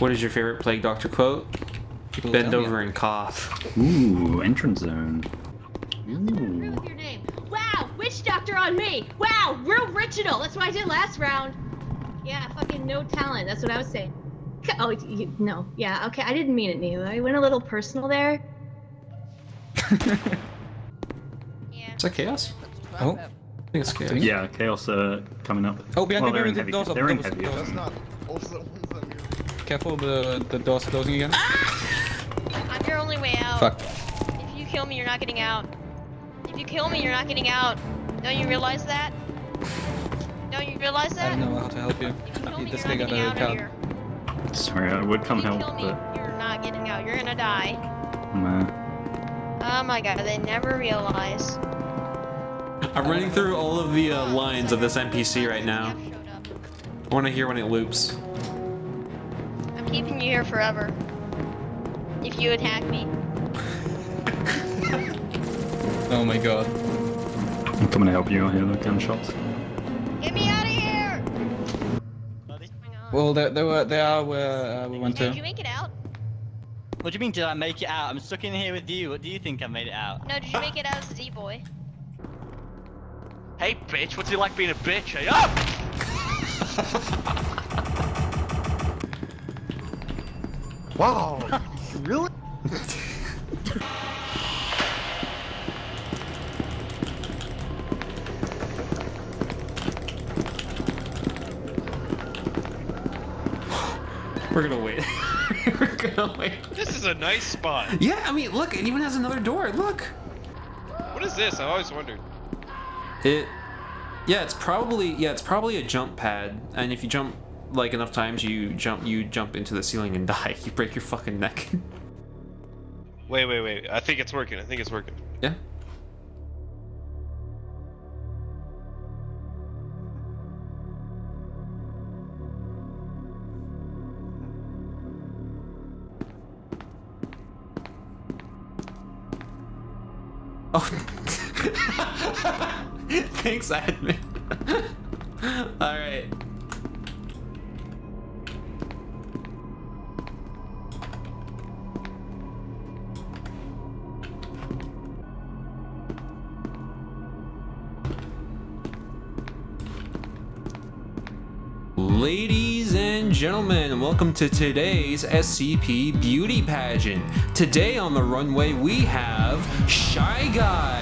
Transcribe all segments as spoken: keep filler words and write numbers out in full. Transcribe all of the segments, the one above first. What is your favorite Plague Doctor quote? Well, Bend over you. and cough. Ooh, entrance zone. Ooh. Wow, witch doctor on me. Wow, real original. That's what I did last round. Yeah, fucking no talent. That's what I was saying. Oh, you, no. Yeah, okay. I didn't mean it, Neil. I went a little personal there. Yeah. Is that chaos? Oh, I think it's chaos. Yeah, chaos uh, coming up. Oh, behind well, the doors. They're in heavy. That's not also. Careful, the, the door's closing again. Ah! I'm your only way out. Fuck. If you kill me, you're not getting out. If you kill me, you're not getting out. Don't you realize that? Don't you realize that? I don't know how to help you. If you kill me, this you're not getting out of here. Sorry, I would come if you help, kill me, but... you're not getting out. You're gonna die. Man. Oh my god, they never realize. I'm running through all of the uh, lines of this N P C right now. I want to hear when it loops. Keeping you here forever. If you attack me. Oh my god. I'm coming to help you out here with gunshots. Get me out of here! Well, they, they, were, they are where uh, we went hey, to. Did you make it out? What do you mean, did I make it out? I'm stuck in here with you. What do you think I made it out? No, did you make it out as a D-boy? Hey, bitch, what's it like being a bitch? Hey, up! Wow! Really? We're gonna wait. We're gonna wait. This is a nice spot. Yeah, I mean, look, it even has another door. Look. What is this? I always wondered. It. Yeah, it's probably yeah, it's probably a jump pad, and if you jump. Like enough times you jump you jump into the ceiling and die. You break your fucking neck. Wait, wait, wait. I think it's working. I think it's working. Yeah. Oh. Thanks, admin. All right. Ladies and gentlemen, welcome to today's S C P Beauty Pageant. Today on the runway we have Shy Guy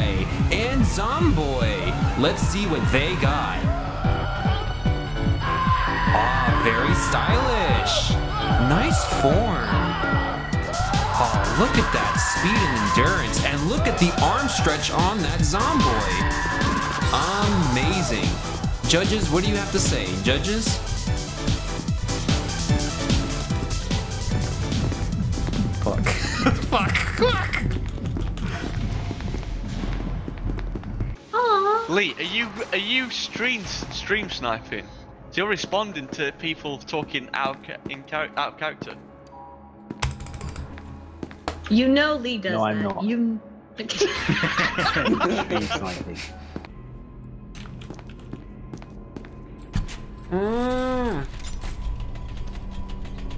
and Zomboy. Let's see what they got. Ah, very stylish. Nice form. Ah, look at that speed and endurance, and look at the arm stretch on that Zomboy. Amazing. Judges, what do you have to say? Judges? Fuck. Fuck. Fuck. Aww. Lee, are you are you stream stream sniping? So you're responding to people talking out in out of character. You know Lee does. No, I'm that. not. You. Stream sniping. Mm.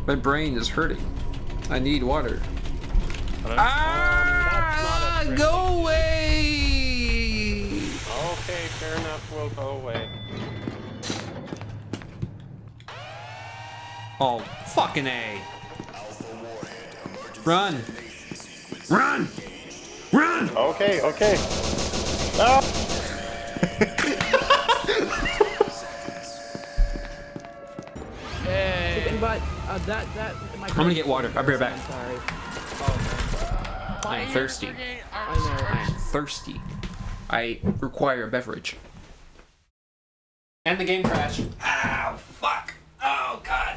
My brain is hurting. I need water. I ah, know, go away! Okay, fair enough, we'll go away. Oh, fucking A. Run! Run! Run! Okay, okay. Ah. But uh, that that. My I'm gonna get water. I'll be right back. I'm sorry. Oh. I am thirsty. I know. I am thirsty. I require a beverage. And the game crashed. Ow! Fuck! Oh god!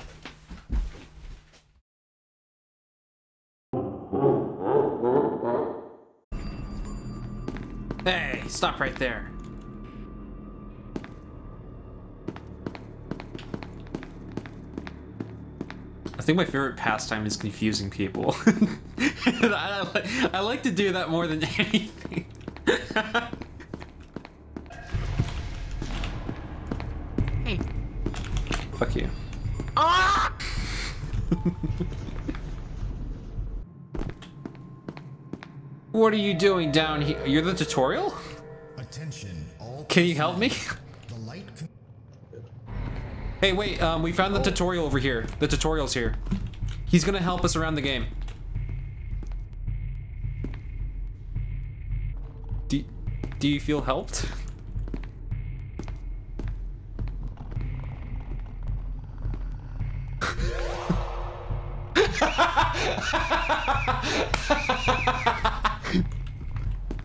Hey! Stop right there. I think my favorite pastime is confusing people. I, I, I like to do that more than anything. Hey. Fuck you. Ah! What are you doing down here? You're the tutorial? Attention, all Can you help me? The light hey, wait, um, we found the tutorial over here. The tutorial's here. He's gonna help us around the game. Do, do you feel helped?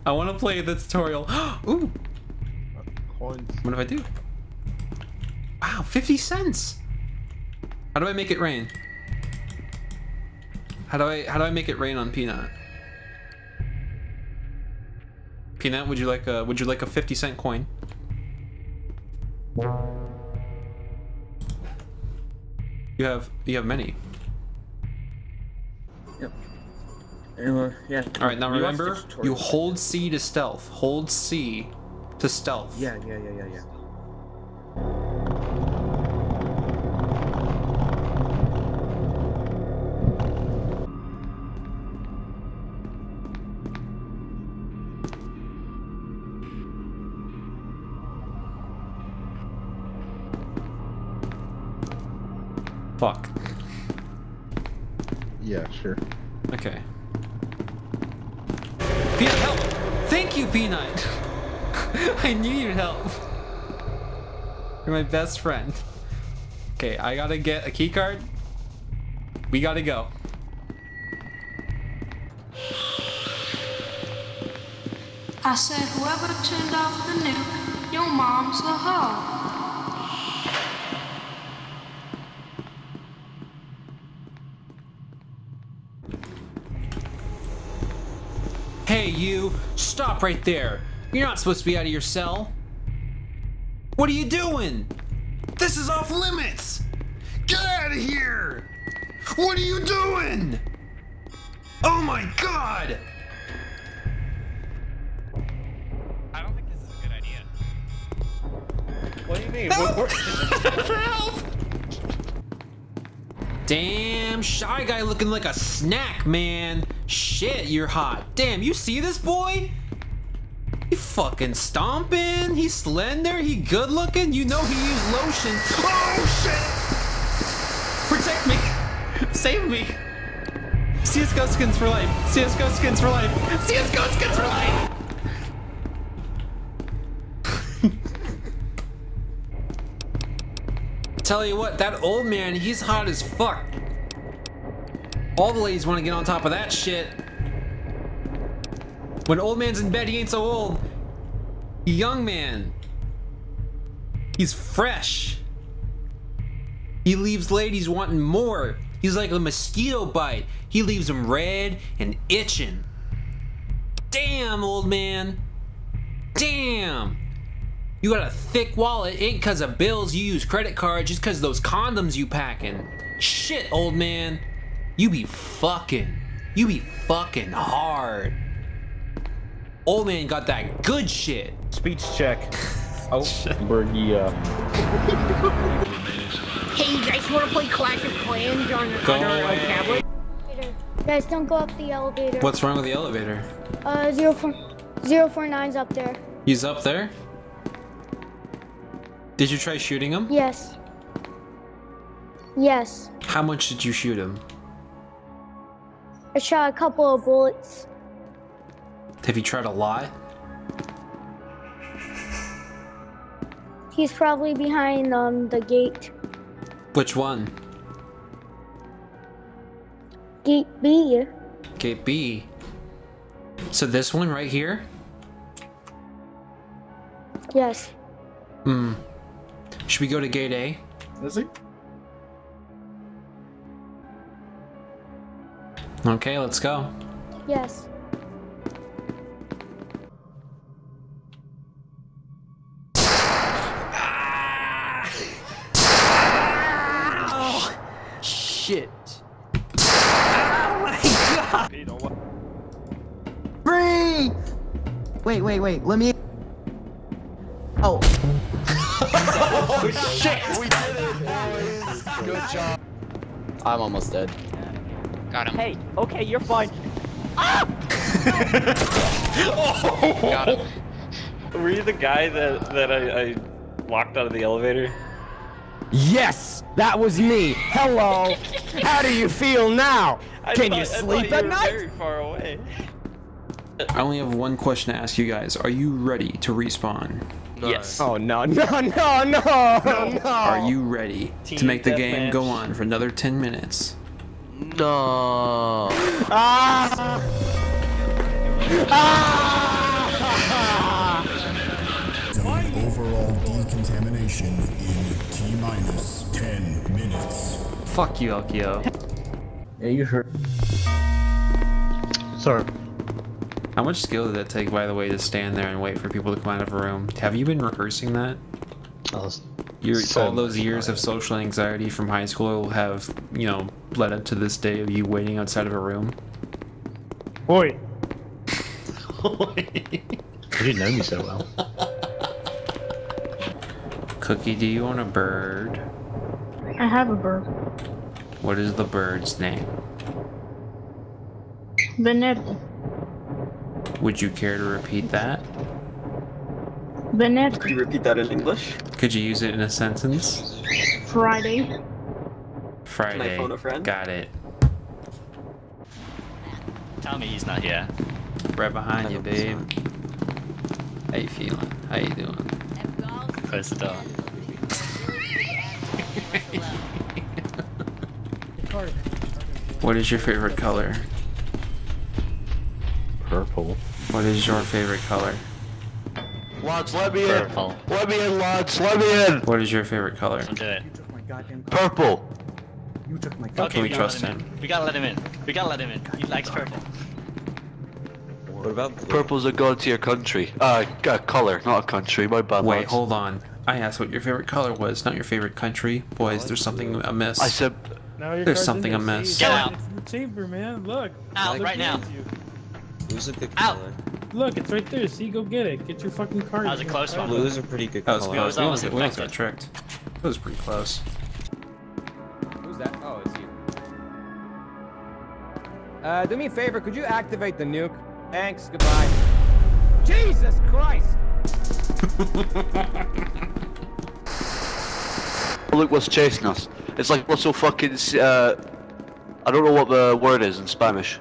I want to play the tutorial. Ooh. Coins. What do I do? Wow, fifty cents. How do I make it rain? How do I how do I make it rain on Peanut? Peanut, would you like a would you like a fifty cent coin? You have you have many. Yep. Anyway, yeah. All right, now remember, you hold C to stealth. Hold C to stealth. Yeah, yeah, yeah, yeah, yeah. Fuck. Yeah, sure. Okay. Peanut, help! Thank you, Peanut! I knew you'd help. You're my best friend. Okay, I gotta get a key card. We gotta go. I said, whoever turned off the nuke, your mom's a hoe. Hey, you! Stop right there! You're not supposed to be out of your cell! What are you doing? This is off limits! Get out of here! What are you doing? Oh my god! I don't think this is a good idea. What do you mean? Help! What, what? Help! Damn, Shy Guy looking like a snack, man. Shit, you're hot. Damn, you see this boy? He fucking stomping. He's slender. He good looking. You know he used lotion. Oh shit! Protect me. Save me. C S G O skins for life. C S G O skins for life. C S G O skins for life. Tell you what, that old man, he's hot as fuck. All the ladies want to get on top of that shit. When old man's in bed, he ain't so old. Young man. He's fresh. He leaves ladies wanting more. He's like a mosquito bite. He leaves them red and itching. Damn, old man. Damn. You got a thick wallet, ain't cause of bills you use credit cards, just cause of those condoms you packing. Shit, old man. You be fucking. You be fucking hard. Old man got that good shit. Speech check. Oh, yeah. Hey, you guys wanna play Clash of Clans on your tablet? Guys, don't go up the elevator. What's wrong with the elevator? Uh, zero four, zero four nine's up there. He's up there? Did you try shooting him? Yes. Yes. How much did you shoot him? I shot a couple of bullets. Have you tried a lot? He's probably behind um, the gate. Which one? Gate B. Gate B. So this one right here? Yes. Hmm. Should we go to gate A? Is he? Okay, let's go. Yes. Ah! Ah! Oh, shit. Oh my god! Free! Wait, wait, wait, let me... Oh. Oh shit! We did it, boys! Good job. I'm almost dead. Got him. Hey, okay, you're fine. Ah! Oh! Got him. Were you the guy that, that I, I locked out of the elevator? Yes, that was me. Hello. How do you feel now? I Can thought, you sleep at night? Very far away. I only have one question to ask you guys. Are you ready to respawn? No. Yes. Oh no, no, no, no, no. Are you ready Team to make the game match. go on for another ten minutes? No. Ah! Ah! Done overall decontamination in T minus ten minutes. Fuck you, Elkieo. Yeah, you heard. Sorry. How much skill did that take, by the way, to stand there and wait for people to come out of a room? Have you been rehearsing that? Oh, Your, so all those years of social anxiety from high school have, you know, led up to this day of you waiting outside of a room? Oi! Oi! You didn't know me so well. Cookie, do you own a bird? I have a bird. What is the bird's name? Benedetto. Would you care to repeat that? Peanut. Could you repeat that in English? Could you use it in a sentence? Friday. Friday. Can I phone a friend? Got it. Tell me he's not here. Right behind you, babe. How you feeling? How you doing? Close the door. What is your favorite color? Purple. What is your favorite color? Lodge, let me Purple. in! Let me in, Lodge, let me in! What is your favorite color? Don't do it. You took my goddamn color. Purple! You took my goddamn okay, Can we, we trust him? him? We gotta let him in. We gotta let him in. He likes purple. What about blue? Purple's a god tier country. Uh, a color, not a country. My bad. Wait, Lodge. Hold on. I asked what your favorite color was, not your favorite country. Boys, there's something amiss. I said... No, there's something amiss. Get out! It's in the chamber, man. Look! Out, right now. Blue's a good color. Look, it's right there. See, go get it. Get your fucking card. That was a close one. Blue's a pretty good color. That was close. We almost got tricked. That was pretty close. Who's that? Oh, it's you. Uh, do me a favor. Could you activate the nuke? Thanks. Goodbye. Jesus Christ! Look what's chasing us. It's like what's so fucking... Uh, I don't know what the word is in Spanish.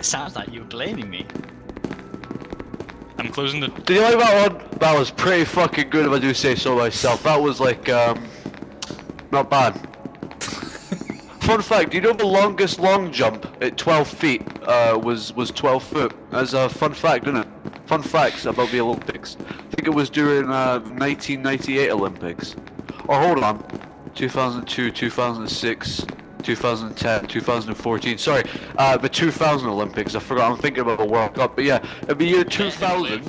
Sounds like you're blaming me. I'm closing the. Do you like that one? That was pretty fucking good, if I do say so myself. That was like, um, not bad. Fun fact: do you know the longest long jump at twelve feet uh, was was twelve foot? As a fun fact, isn't it? Fun facts about the Olympics. I think it was during uh, nineteen ninety-eight Olympics. Or hold on, two thousand two, two thousand six. two thousand ten, two thousand fourteen, sorry, uh, the two thousand Olympics, I forgot, I'm thinking about the World Cup, but yeah, in the year two thousand,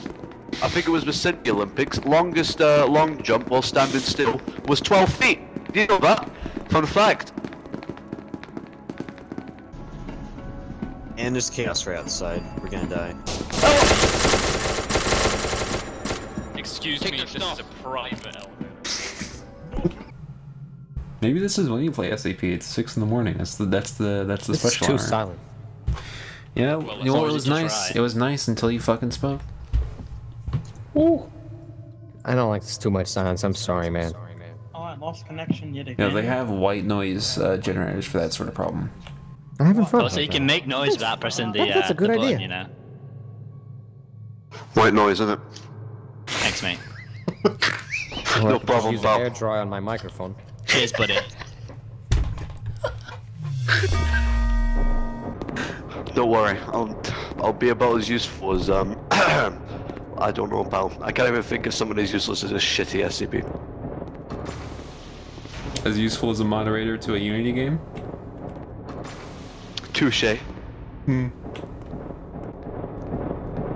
I think it was the Sydney Olympics, longest uh, long jump while standing still was twelve feet, do you know that? Fun fact. And there's chaos right outside, we're gonna die. Oh! Excuse Take me, this stuff. is a private elevator. Maybe this is when you play S C P. It's six in the morning. That's the that's the that's the this special. It's too hour. silent. Yeah, well, you know, it was nice. Try. It was nice until you fucking spoke. Ooh. I don't like this too much silence. I'm sorry, man. Sorry, man. Oh, I lost connection yet again. Yeah, they have white noise uh, generators for that sort of problem. I haven't thought. Oh, so you that. can make noise that's, without pressing the. Uh, that's a good idea. Button, you know. White noise, isn't it? Thanks, mate. No, no problem. Use Bob. Air dry on my microphone. Cheers, buddy. Don't worry, I'll I'll be about as useful as um I don't know, pal. I can't even think of someone as useless as a shitty S C P. As useful as a moderator to a Unity game? Touche. Hmm.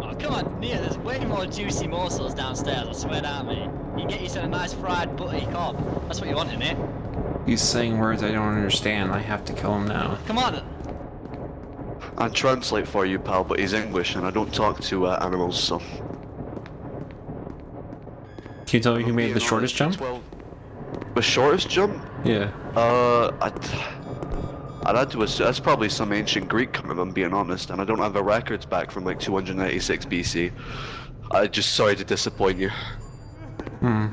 Oh come on, Nia, there's way more juicy morsels downstairs, I swear down me. You can get yourself a nice fried buttery cob. That's what you want, innit? He's saying words I don't understand. I have to kill him now. Come on! I translate for you, pal, but he's English and I don't talk to uh, animals, so... Can you tell me who made the shortest jump? twelve. The shortest jump? Yeah. Uh, I'd, I'd had to assume that's probably some ancient Greek coming, if I'm being honest, and I don't have the records back from like two eighty-six B C. I just, sorry to disappoint you. Hmm.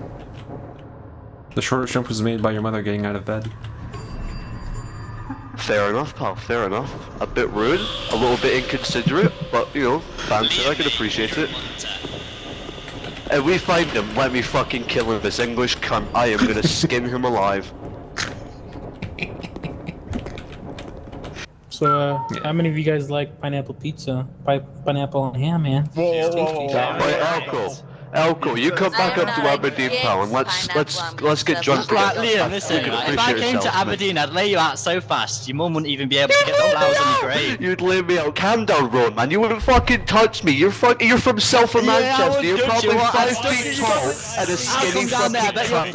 The shortest jump was made by your mother getting out of bed. Fair enough, pal, fair enough. A bit rude, a little bit inconsiderate, but you know, banter, I can appreciate it. If we find him, let me fucking kill him. This English cunt, I am gonna skin him alive. So, uh, yeah. How many of you guys like pineapple pizza? Pi pineapple and ham, man. Whoa, whoa, Elkieo, Elkieo, you come back up to Aberdeen, pal, and let's let's let's get drunk. Right, Liam, listen. If I came to Aberdeen, I'd lay you out so fast, your mum wouldn't even be able to get the flowers in your grave. You'd lay me out. Calm down, Rowan, man. You wouldn't fucking touch me. You're fucking, you're from South of Manchester. You're probably five feet tall and a skinny fucking cunt.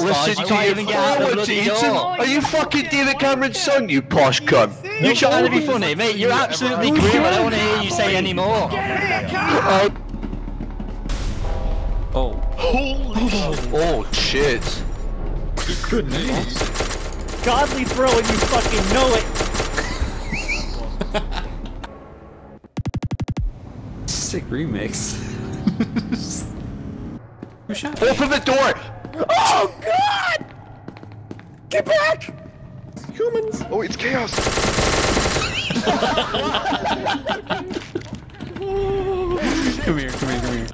Listen to you. Listen to you. Forward to Eton. Are you fucking David Cameron's son? You posh cunt. You're trying to be funny, mate. You're absolutely green. I don't want to hear you say any more. Oh. Holy shit. Oh shit. Good news. Godly throw and you fucking know it. Sick remix. Who shot me? Open the door! Oh god! Get back! Humans! Oh, it's chaos! Come here, come here, come here.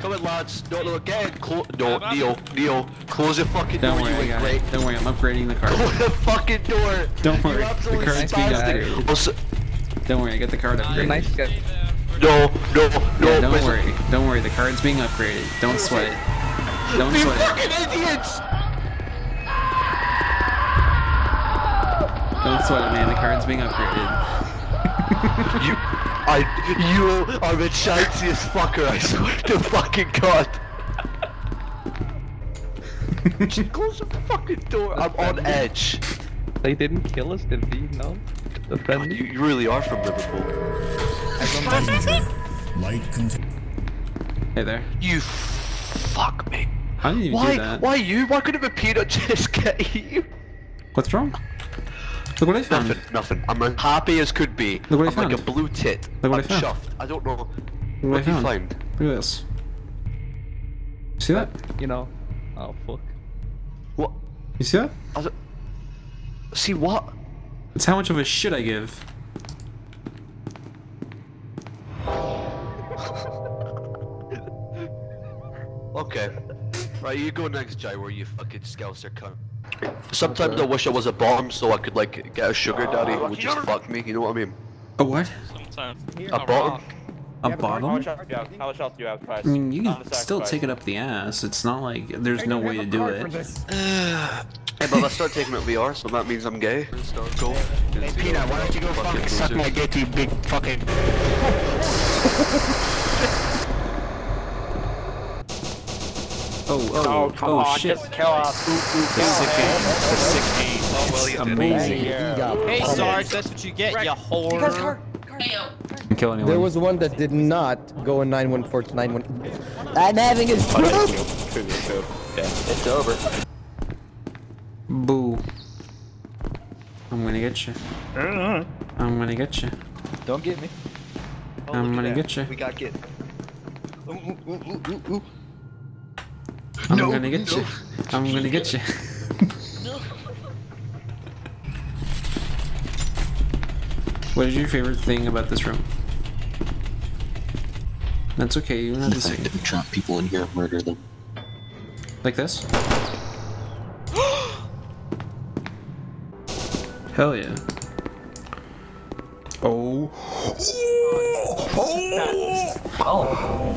Come on, lads. No, no, get in. No, Neil, Neil, close the fucking door. Don't worry, you I got Don't worry, I'm upgrading the car. Close the fucking door. Don't worry, the car's being also... Don't worry, I got the car upgraded. Nice guy. No, no, no. Yeah, don't worry, it. Don't worry, the car's being upgraded. Don't sweat it. Don't you sweat fucking it. fucking idiots! Don't sweat it, man. The car's being upgraded. you. I, you are the chanciest fucker, I swear to fucking god. Just close the fucking door, the I'm family. on edge. They didn't kill us, did they? No? The god, you, you really are from Liverpool. Hey there. You fuck me. I didn't even Why? do that. Why you? Why couldn't the Peanut just get you? What's wrong? Look what I found. Nothing, nothing. I'm as happy as could be. Look what I found. I'm like a blue tit. Look what I found. I'm chuffed. I don't know. Look what, what I found. Find? Look at this. See that? You know. Oh, fuck. What? You see that? I don't... See what? It's how much of a shit I give. Okay. Right, you go next, Jai, where you fucking scouser cunt. Sometimes okay. I wish I was a bomb so I could like get a sugar daddy who would just fuck me, you know what I mean? A what? Sometimes. A bottom? A bottom? I mean, you can still take it up the ass, it's not like there's no way to do it. Hey, but let's start taking it V R, so that means I'm gay. Go. Hey, Peanut, why don't you go fucking suck my dick, you big fucking... Oh, oh, oh, oh shit. Just kill us. Ooh, ooh, the sick game. The sick game. Oh, well, it's amazing. Hey, Sarge, that's what you get, you whore. I'm killing anyone. There was one that did not go in nine one four nine one. I'm having a stroke. Yeah, it's over. Boo. I'm gonna get you. I'm gonna get you. Don't get me. Oh, I'm gonna get you. We got get. Ooh, ooh, ooh, ooh, ooh. I'm no, gonna get no. you. I'm gonna get you. What is your favorite thing about this room? That's okay, you don't have to say. If I trap people in here, murder them. Like this? Hell yeah. Oh. Oh. Oh. Oh.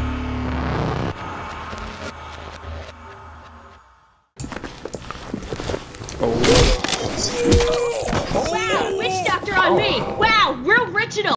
you.